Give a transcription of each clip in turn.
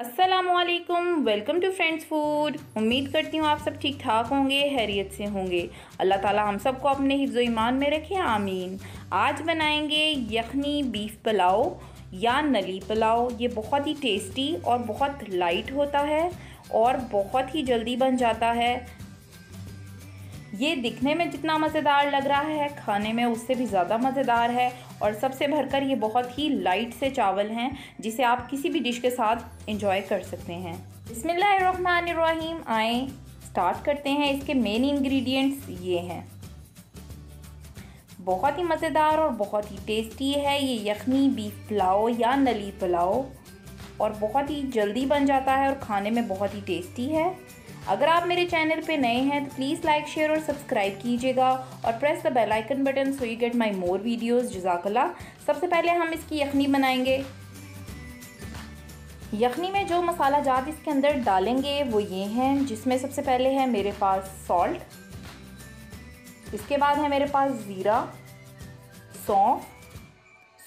अस्सलामुअलैकुम, welcome to friends food. उम्मीद करती हूँ आप सब ठीक ठाक होंगे, खैरियत से होंगे। अल्लाह ताला हम सब को अपने हिफ्ज़ो ईमान में रखे, आमीन। आज बनाएंगे यखनी बीफ पुलाव या नली पुलाव। ये बहुत ही टेस्टी और बहुत लाइट होता है और बहुत ही जल्दी बन जाता है। ये दिखने में जितना मज़ेदार लग रहा है, खाने में उससे भी ज़्यादा मज़ेदार है। और सबसे भरकर ये बहुत ही लाइट से चावल हैं जिसे आप किसी भी डिश के साथ एंजॉय कर सकते हैं। बिस्मिल्लाहिर्रहमानिर्रहीम, आए स्टार्ट करते हैं। इसके मेन इंग्रेडिएंट्स ये हैं। बहुत ही मज़ेदार और बहुत ही टेस्टी है ये यखनी बीफ पुलाव या नली पुलाव, और बहुत ही जल्दी बन जाता है और खाने में बहुत ही टेस्टी है। अगर आप मेरे चैनल पे नए हैं तो प्लीज़ लाइक, शेयर और सब्सक्राइब कीजिएगा और press the bell icon button so you get my more videos. जज़ाक अल्लाह। सबसे पहले हम इसकी यखनी बनाएंगे। यखनी में जो मसाला जात इसके अंदर डालेंगे वो ये हैं, जिसमें सबसे पहले है मेरे पास सॉल्ट, इसके बाद है मेरे पास ज़ीरा, सौंफ,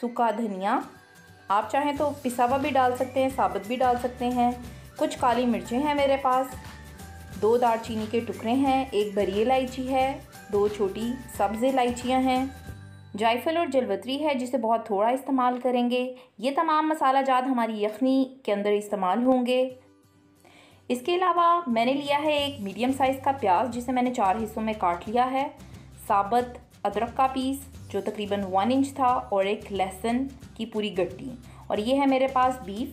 सूखा धनिया, आप चाहें तो पिसा हुआ भी डाल सकते हैं, साबुत भी डाल सकते हैं, कुछ काली मिर्चें हैं मेरे पास, 2 दारचीनी के टुकड़े हैं, 1 बड़ी इलायची है, 2 छोटी सब्ज़ इलायचियाँ हैं, जायफल और जलवतरी है जिसे बहुत थोड़ा इस्तेमाल करेंगे। ये तमाम मसाला जात हमारी यखनी के अंदर इस्तेमाल होंगे। इसके अलावा मैंने लिया है एक मीडियम साइज़ का प्याज जिसे मैंने 4 हिस्सों में काट लिया है, साबुत अदरक का पीस जो तकरीबन 1 इंच था, और एक लहसुन की पूरी गट्टी। और ये है मेरे पास बीफ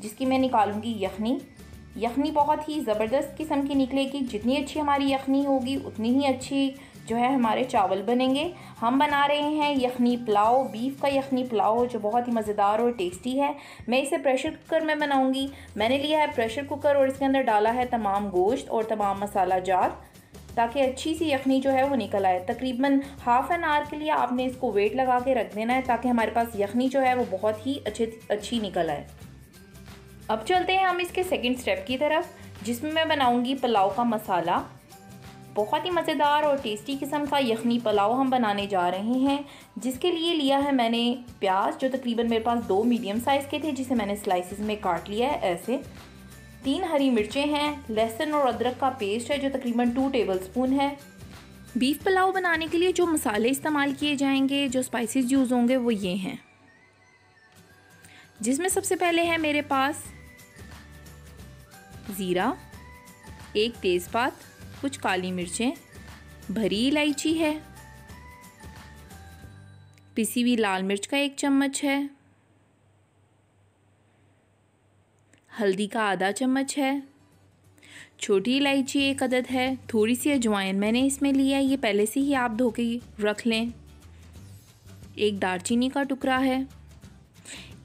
जिसकी मैं निकालूंगी यखनी। यखनी बहुत ही ज़बरदस्त किस्म की निकलेगी। जितनी अच्छी हमारी यखनी होगी उतनी ही अच्छी जो है हमारे चावल बनेंगे। हम बना रहे हैं यखनी पुलाव, बीफ का यखनी पुलाव जो बहुत ही मज़ेदार और टेस्टी है। मैं इसे प्रेशर कुकर में बनाऊंगी। मैंने लिया है प्रेशर कुकर और इसके अंदर डाला है तमाम गोश्त और तमाम मसाला जात ताकि अच्छी सी यखनी जो है वो निकल आए। तकरीबन ½ एन आवर के लिए आपने इसको वेट लगा के रख देना है ताकि हमारे पास यखनी जो है वो बहुत ही अच्छी निकल आए। अब चलते हैं हम इसके सेकंड स्टेप की तरफ, जिसमें मैं बनाऊंगी पुलाव का मसाला। बहुत ही मज़ेदार और टेस्टी किस्म का यखनी पुलाव हम बनाने जा रहे हैं, जिसके लिए लिया है मैंने प्याज जो तकरीबन मेरे पास 2 मीडियम साइज़ के थे जिसे मैंने स्लाइसेस में काट लिया है ऐसे, 3 हरी मिर्चें हैं, लहसुन और अदरक का पेस्ट है जो तकरीबन 2 टेबल स्पून है। बीफ पुलाव बनाने के लिए जो मसाले इस्तेमाल किए जाएंगे, जो स्पाइसेस यूज़ होंगे वो ये हैं, जिसमें सबसे पहले है मेरे पास ज़ीरा, 1 तेज़ पात, कुछ काली मिर्चें, भरी इलायची है, पिसी हुई लाल मिर्च का 1 चम्मच है, हल्दी का आधा चम्मच है, छोटी इलायची 1 अदद है, थोड़ी सी अजवाइन मैंने इसमें लिया है, ये पहले से ही आप धो के रख लें, 1 दालचीनी का टुकड़ा है।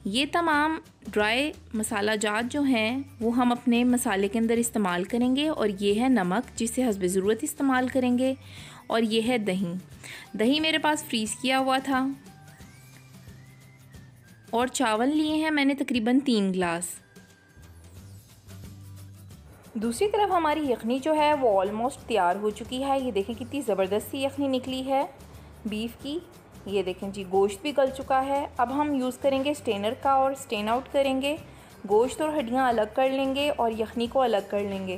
ये तमाम ड्राई मसाला जात जो हैं वो हम अपने मसाले के अंदर इस्तेमाल करेंगे। और ये है नमक जिसे हस्ब ज़रूरत इस्तेमाल करेंगे, और ये है दही। दही मेरे पास फ्रीज़ किया हुआ था। और चावल लिए हैं मैंने तकरीबन 3 गिलास। दूसरी तरफ हमारी यखनी जो है वो ऑलमोस्ट तैयार हो चुकी है। ये देखें कितनी ज़बरदस्त सी यखनी निकली है बीफ की। ये देखें जी, गोश्त भी गल चुका है। अब हम यूज़ करेंगे स्टेनर का और स्टेन आउट करेंगे, गोश्त और हड्डियाँ अलग कर लेंगे और यखनी को अलग कर लेंगे।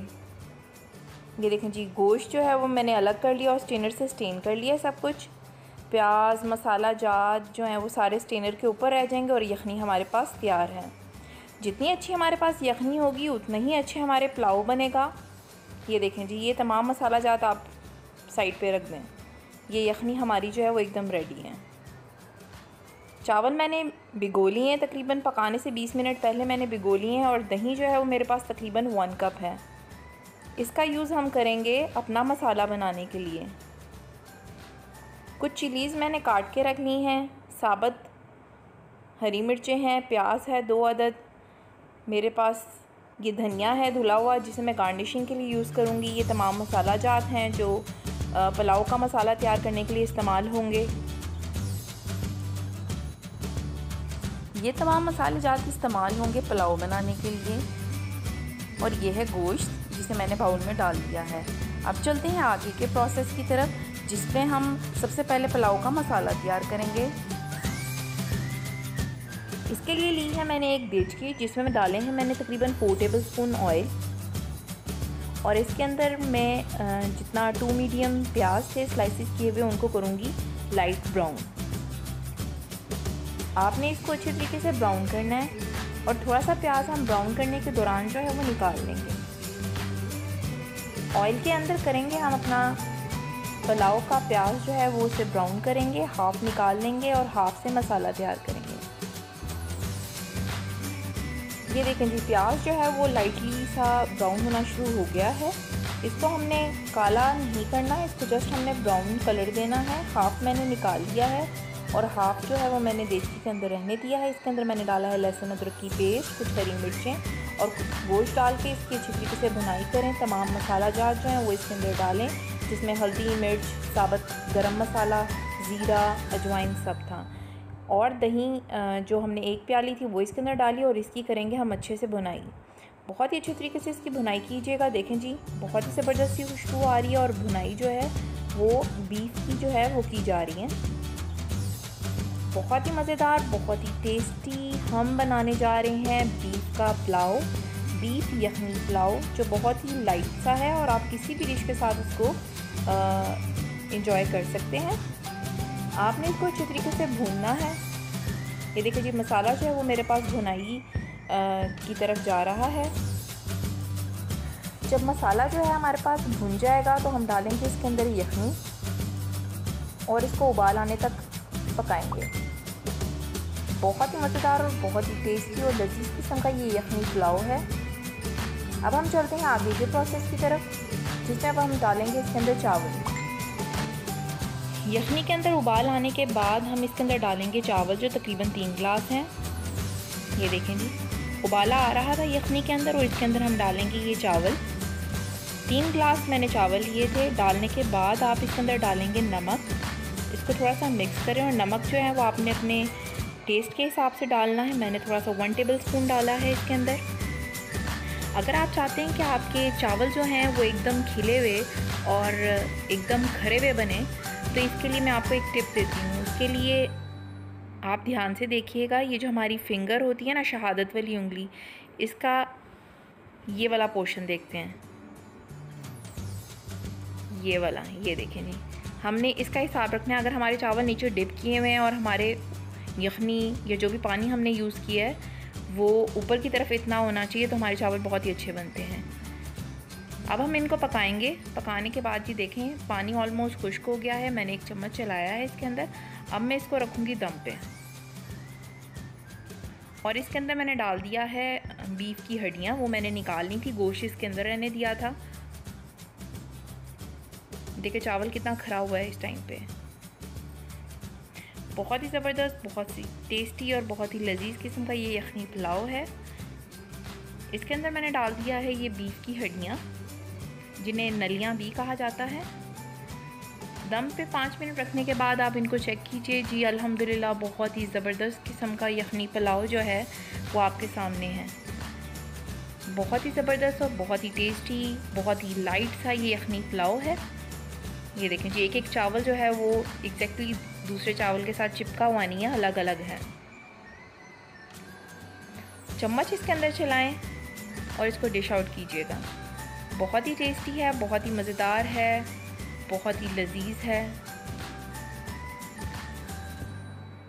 ये देखें जी, गोश्त जो है वो मैंने अलग कर लिया और स्टेनर से स्टेन कर लिया सब कुछ। प्याज, मसाला जात जो हैं वो सारे स्टेनर के ऊपर रह जाएंगे और यखनी हमारे पास तैयार है। जितनी अच्छी हमारे पास यखनी होगी उतना ही अच्छे हमारे पुलाव बनेगा। ये देखें जी, ये तमाम मसाला जात आप साइड पर रख दें। ये यखनी हमारी जो है वो एकदम रेडी है। चावल मैंने भिगो लिए हैं, तकरीबन पकाने से 20 मिनट पहले मैंने भिगो लिए हैं। और दही जो है वो मेरे पास तकरीबन 1 कप है। इसका यूज़ हम करेंगे अपना मसाला बनाने के लिए। कुछ चिलीज़ मैंने काट के रख ली हैं, साबुत हरी मिर्चें हैं, प्याज है 2 अदद, मेरे पास ये धनिया है धुला हुआ जिसे मैं गार्निशिंग के लिए यूज़ करूँगी। ये तमाम मसाला जात हैं जो पुलाव का मसाला तैयार करने के लिए इस्तेमाल होंगे। ये तमाम मसाले जात इस्तेमाल होंगे पुलाव बनाने के लिए। और ये है गोश्त जिसे मैंने बाउल में डाल दिया है। अब चलते हैं आगे के प्रोसेस की तरफ, जिसमें हम सबसे पहले पुलाव का मसाला तैयार करेंगे। इसके लिए ली है मैंने एक देचकी, जिसमें मैं डाले हैं मैंने तकरीबन 4 टेबलस्पून ऑयल। और इसके अंदर मैं जितना 2 मीडियम प्याज थे स्लाइसिस किए हुए उनको करूँगी लाइट ब्राउन। आपने इसको अच्छे तरीके से ब्राउन करना है और थोड़ा सा प्याज हम ब्राउन करने के दौरान जो है वो निकाल लेंगे। ऑयल के अंदर करेंगे हम अपना पुलाव का प्याज जो है वो उसे ब्राउन करेंगे, हाफ़ निकाल लेंगे और हाफ़ से मसाला तैयार करेंगे। ये देखें जी प्याज जो है वो लाइटली सा ब्राउन होना शुरू हो गया है। इसको हमने काला नहीं करना है, इसको जस्ट हमने ब्राउन कलर देना है। हाफ़ मैंने निकाल दिया है और हाफ़ जो है वो मैंने देसी के अंदर रहने दिया है। इसके अंदर मैंने डाला है लहसुन अदरक की पेस्ट, कुछ हरी मिर्चें और कुछ गोश्त डाल के इसकी अच्छी तरीके से भुनाई करें। तमाम मसाला जार जो हैं वो इसके अंदर डालें, जिसमें हल्दी, मिर्च, साबुत गरम मसाला, ज़ीरा, अजवाइन सब था। और दही जो हमने एक प्याली थी वो इसके अंदर डाली और इसकी करेंगे हम अच्छे से भुनाई। बहुत ही अच्छे तरीके से इसकी भुनाई कीजिएगा। देखें जी बहुत ही ज़बरदस्ती खुशबू आ रही है और भुनाई जो है वो बीफ की जो है वो की जा रही है। बहुत ही मज़ेदार, बहुत ही टेस्टी हम बनाने जा रहे हैं बीफ का पुलाव, बीफ यखनी पुलाव, जो बहुत ही लाइट सा है और आप किसी भी डिश के साथ उसको इंजॉय कर सकते हैं। आपने इसको अच्छे तरीके से भूनना है। ये देखिए जी मसाला जो है वो मेरे पास भुनाई की तरफ जा रहा है। जब मसाला जो है हमारे पास भुन जाएगा तो हम डालेंगे इसके अंदर यखनी और इसको उबाल आने तक पकाएंगे। बहुत ही मज़ेदार और बहुत ही टेस्टी और लजीज किस्म का ये यखनी पुलाव है। अब हम चलते हैं आगे के प्रोसेस की तरफ, जिसमें अब हम डालेंगे इसके अंदर चावल। यखनी के अंदर उबाल आने के बाद हम इसके अंदर डालेंगे चावल, जो तकरीबन 3 गिलास हैं। ये देखें जी उबाला आ रहा था यखनी के अंदर और इसके अंदर हम डालेंगे ये चावल। 3 गिलास मैंने चावल लिए थे। डालने के बाद आप इसके अंदर डालेंगे नमक, इसको थोड़ा सा मिक्स करें। और नमक जो है वो आपने अपने टेस्ट के हिसाब से डालना है। मैंने थोड़ा सा 1 टेबलस्पून डाला है इसके अंदर। अगर आप चाहते हैं कि आपके चावल जो हैं वो एकदम खिले हुए और एकदम खरे हुए बने, तो इसके लिए मैं आपको एक टिप देती हूँ। उसके लिए आप ध्यान से देखिएगा, ये जो हमारी फिंगर होती है ना, शहादत वाली उंगली, इसका ये वाला पोर्शन देखते हैं, ये वाला, ये देखें जी हमने इसका हिसाब रखना है। अगर हमारे चावल नीचे डिप किए हुए हैं और हमारे यखनी या जो भी पानी हमने यूज़ किया है वो ऊपर की तरफ इतना होना चाहिए, तो हमारे चावल बहुत ही अच्छे बनते हैं। अब हम इनको पकाएंगे। पकाने के बाद जी देखें पानी ऑलमोस्ट खुश्क हो गया है। मैंने 1 चम्मच चलाया है इसके अंदर। अब मैं इसको रखूँगी दम पे। और इसके अंदर मैंने डाल दिया है बीफ की हड्डियाँ, वो मैंने निकालनी थी। गोश्त इसके अंदर रहने दिया था। देखिए चावल कितना खरा हुआ है इस टाइम पे। बहुत ही ज़बरदस्त, बहुत ही टेस्टी और बहुत ही लजीज किस्म का ये यखनी पुलाव है। इसके अंदर मैंने डाल दिया है ये बीफ की हड्डियाँ, जिन्हें नलियाँ भी कहा जाता है। दम पे 5 मिनट रखने के बाद आप इनको चेक कीजिए। जी अल्हम्दुलिल्लाह बहुत ही ज़बरदस्त किस्म का यखनी पुलाव जो है वो आपके सामने है। बहुत ही ज़बरदस्त और बहुत ही टेस्टी, बहुत ही लाइट सा ये यखनी पुलाव है। ये देखें जी एक चावल जो है वो एग्जैक्टली दूसरे चावल के साथ चिपका हुआ नहीं है, अलग अलग है। चम्मच इसके अंदर चलाएँ और इसको डिश आउट कीजिएगा। बहुत ही टेस्टी है, बहुत ही मज़ेदार है, बहुत ही लजीज है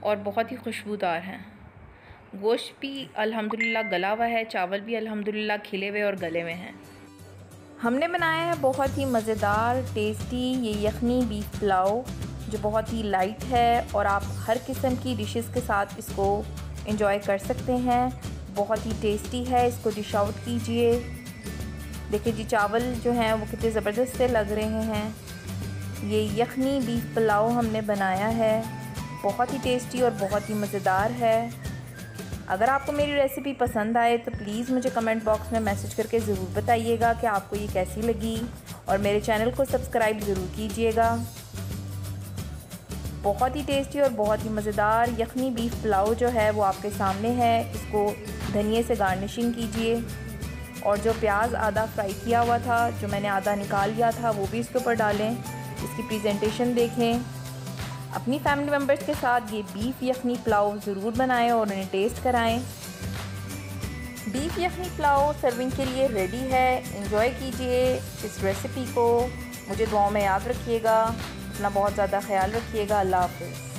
और बहुत ही खुशबूदार है। गोश्त भी अल्हम्दुलिल्लाह गला हुआ है, चावल भी अल्हम्दुलिल्लाह खिले हुए और गले हुए हैं। हमने बनाया है बहुत ही मज़ेदार टेस्टी ये यखनी बीफ पुलाव, जो बहुत ही लाइट है और आप हर किस्म की डिशेस के साथ इसको एंजॉय कर सकते हैं। बहुत ही टेस्टी है, इसको डिश आउट कीजिए। देखिए जी चावल जो हैं वो कितने ज़बरदस्त से लग रहे हैं। ये यखनी बीफ पुलाव हमने बनाया है, बहुत ही टेस्टी और बहुत ही मज़ेदार है। अगर आपको मेरी रेसिपी पसंद आए तो प्लीज़ मुझे कमेंट बॉक्स में मैसेज करके ज़रूर बताइएगा कि आपको ये कैसी लगी, और मेरे चैनल को सब्सक्राइब ज़रूर कीजिएगा। बहुत ही टेस्टी और बहुत ही मज़ेदार यखनी बीफ पुलाव जो है वो आपके सामने है। इसको धनिए से गार्निशिंग कीजिए और जो प्याज आधा फ्राई किया हुआ था, जो मैंने आधा निकाल लिया था, वो भी इसके ऊपर डालें। इसकी प्रेजेंटेशन देखें। अपनी फैमिली मेम्बर्स के साथ ये बीफ यखनी पुलाव ज़रूर बनाएं और उन्हें टेस्ट कराएं। बीफ यखनी पुलाव सर्विंग के लिए रेडी है। एंजॉय कीजिए इस रेसिपी को। मुझे दुआओं में याद रखिएगा। अपना बहुत ज़्यादा ख्याल रखिएगा। अल्लाह हाफ़िज़।